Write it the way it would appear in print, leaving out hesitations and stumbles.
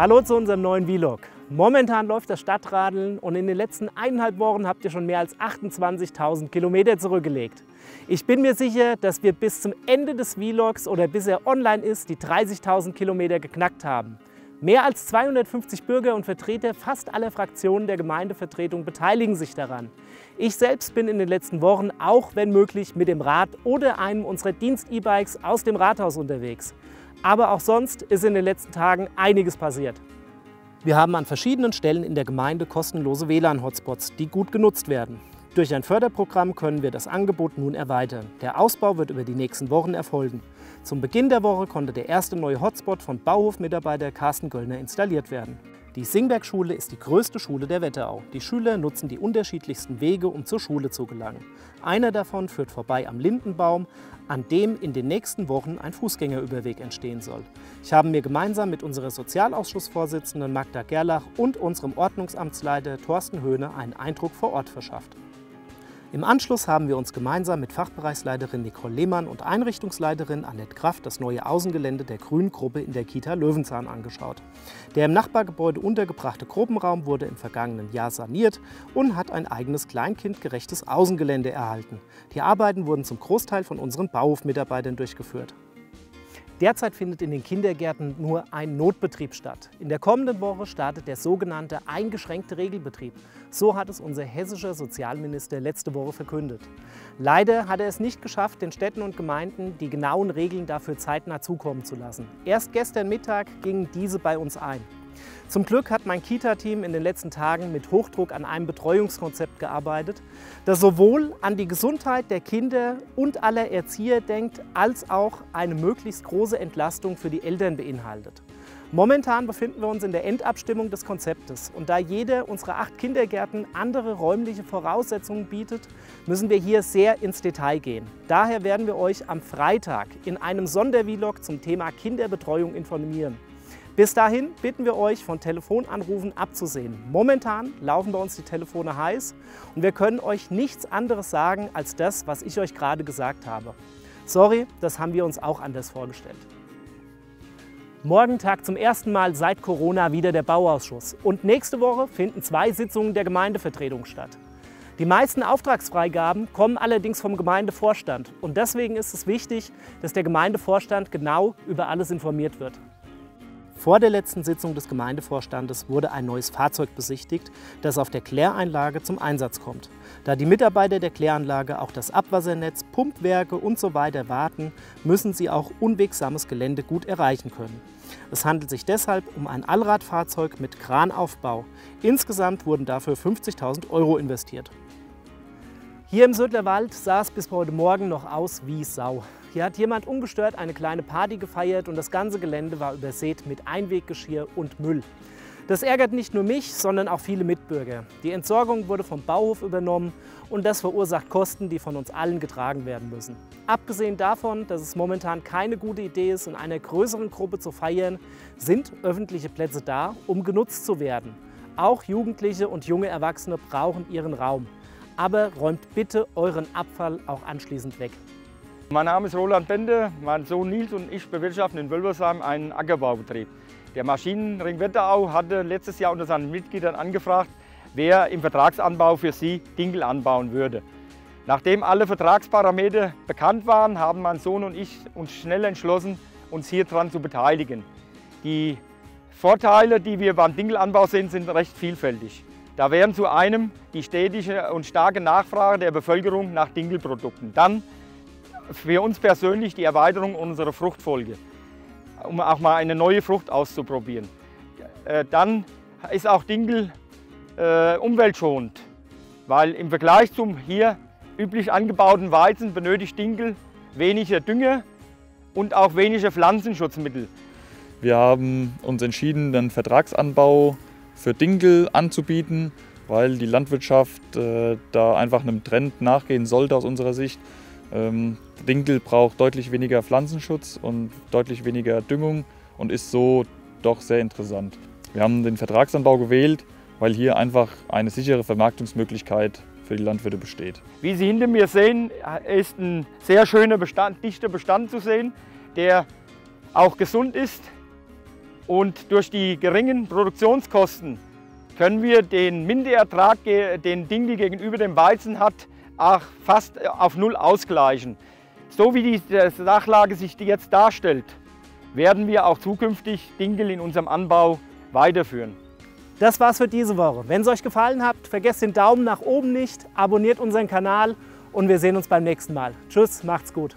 Hallo zu unserem neuen Vlog. Momentan läuft das Stadtradeln und in den letzten 1,5 Wochen habt ihr schon mehr als 28.000 Kilometer zurückgelegt. Ich bin mir sicher, dass wir bis zum Ende des Vlogs oder bis er online ist, die 30.000 Kilometer geknackt haben. Mehr als 250 Bürger und Vertreter fast aller Fraktionen der Gemeindevertretung beteiligen sich daran. Ich selbst bin in den letzten Wochen auch, wenn möglich, mit dem Rad oder einem unserer Dienst-E-Bikes aus dem Rathaus unterwegs. Aber auch sonst ist in den letzten Tagen einiges passiert. Wir haben an verschiedenen Stellen in der Gemeinde kostenlose WLAN-Hotspots, die gut genutzt werden. Durch ein Förderprogramm können wir das Angebot nun erweitern. Der Ausbau wird über die nächsten Wochen erfolgen. Zum Beginn der Woche konnte der erste neue Hotspot von Bauhof-Mitarbeiter Carsten Göllner installiert werden. Die Singbergschule ist die größte Schule der Wetterau. Die Schüler nutzen die unterschiedlichsten Wege, um zur Schule zu gelangen. Einer davon führt vorbei am Lindenbaum, an dem in den nächsten Wochen ein Fußgängerüberweg entstehen soll. Ich habe mir gemeinsam mit unserer Sozialausschussvorsitzenden Magda Gerlach und unserem Ordnungsamtsleiter Thorsten Höhne einen Eindruck vor Ort verschafft. Im Anschluss haben wir uns gemeinsam mit Fachbereichsleiterin Nicole Lehmann und Einrichtungsleiterin Annette Kraft das neue Außengelände der Grünen Gruppe in der Kita Löwenzahn angeschaut. Der im Nachbargebäude untergebrachte Gruppenraum wurde im vergangenen Jahr saniert und hat ein eigenes kleinkindgerechtes Außengelände erhalten. Die Arbeiten wurden zum Großteil von unseren Bauhofmitarbeitern durchgeführt. Derzeit findet in den Kindergärten nur ein Notbetrieb statt. In der kommenden Woche startet der sogenannte eingeschränkte Regelbetrieb. So hat es unser hessischer Sozialminister letzte Woche verkündet. Leider hat er es nicht geschafft, den Städten und Gemeinden die genauen Regeln dafür zeitnah zukommen zu lassen. Erst gestern Mittag gingen diese bei uns ein. Zum Glück hat mein Kita-Team in den letzten Tagen mit Hochdruck an einem Betreuungskonzept gearbeitet, das sowohl an die Gesundheit der Kinder und aller Erzieher denkt, als auch eine möglichst große Entlastung für die Eltern beinhaltet. Momentan befinden wir uns in der Endabstimmung des Konzeptes und da jeder unserer 8 Kindergärten andere räumliche Voraussetzungen bietet, müssen wir hier sehr ins Detail gehen. Daher werden wir euch am Freitag in einem Sondervlog zum Thema Kinderbetreuung informieren. Bis dahin bitten wir euch, von Telefonanrufen abzusehen. Momentan laufen bei uns die Telefone heiß und wir können euch nichts anderes sagen als das, was ich euch gerade gesagt habe. Sorry, das haben wir uns auch anders vorgestellt. Morgen tagt zum ersten Mal seit Corona wieder der Bauausschuss und nächste Woche finden 2 Sitzungen der Gemeindevertretung statt. Die meisten Auftragsfreigaben kommen allerdings vom Gemeindevorstand und deswegen ist es wichtig, dass der Gemeindevorstand genau über alles informiert wird. Vor der letzten Sitzung des Gemeindevorstandes wurde ein neues Fahrzeug besichtigt, das auf der Kläranlage zum Einsatz kommt. Da die Mitarbeiter der Kläranlage auch das Abwassernetz, Pumpwerke usw. warten, müssen sie auch unwegsames Gelände gut erreichen können. Es handelt sich deshalb um ein Allradfahrzeug mit Kranaufbau. Insgesamt wurden dafür 50.000 € investiert. Hier im Södeler Wald sah es bis heute Morgen noch aus wie Sau. Hier hat jemand ungestört eine kleine Party gefeiert und das ganze Gelände war übersät mit Einweggeschirr und Müll. Das ärgert nicht nur mich, sondern auch viele Mitbürger. Die Entsorgung wurde vom Bauhof übernommen und das verursacht Kosten, die von uns allen getragen werden müssen. Abgesehen davon, dass es momentan keine gute Idee ist, in einer größeren Gruppe zu feiern, sind öffentliche Plätze da, um genutzt zu werden. Auch Jugendliche und junge Erwachsene brauchen ihren Raum. Aber räumt bitte euren Abfall auch anschließend weg. Mein Name ist Roland Bender, mein Sohn Nils und ich bewirtschaften in Wölfersheim einen Ackerbaubetrieb. Der Maschinenring Wetterau hatte letztes Jahr unter seinen Mitgliedern angefragt, wer im Vertragsanbau für sie Dinkel anbauen würde. Nachdem alle Vertragsparameter bekannt waren, haben mein Sohn und ich uns schnell entschlossen, uns hier dran zu beteiligen. Die Vorteile, die wir beim Dinkelanbau sehen, sind recht vielfältig. Da wären zu einem die stetige und starke Nachfrage der Bevölkerung nach Dinkelprodukten. Dann für uns persönlich die Erweiterung unserer Fruchtfolge, um auch mal eine neue Frucht auszuprobieren. Dann ist auch Dinkel umweltschonend, weil im Vergleich zum hier üblich angebauten Weizen benötigt Dinkel weniger Dünger und auch weniger Pflanzenschutzmittel. Wir haben uns entschieden, einen Vertragsanbau für Dinkel anzubieten, weil die Landwirtschaft da einfach einem Trend nachgehen sollte aus unserer Sicht. Dinkel braucht deutlich weniger Pflanzenschutz und deutlich weniger Düngung und ist so doch sehr interessant. Wir haben den Vertragsanbau gewählt, weil hier einfach eine sichere Vermarktungsmöglichkeit für die Landwirte besteht. Wie Sie hinter mir sehen, ist ein sehr schöner, dichter Bestand zu sehen, der auch gesund ist Und durch die geringen Produktionskosten können wir den Minderertrag, den Dinkel gegenüber dem Weizen hat, auch fast auf Null ausgleichen. So wie die Sachlage sich jetzt darstellt, werden wir auch zukünftig Dinkel in unserem Anbau weiterführen. Das war's für diese Woche. Wenn es euch gefallen hat, vergesst den Daumen nach oben nicht, abonniert unseren Kanal und wir sehen uns beim nächsten Mal. Tschüss, macht's gut.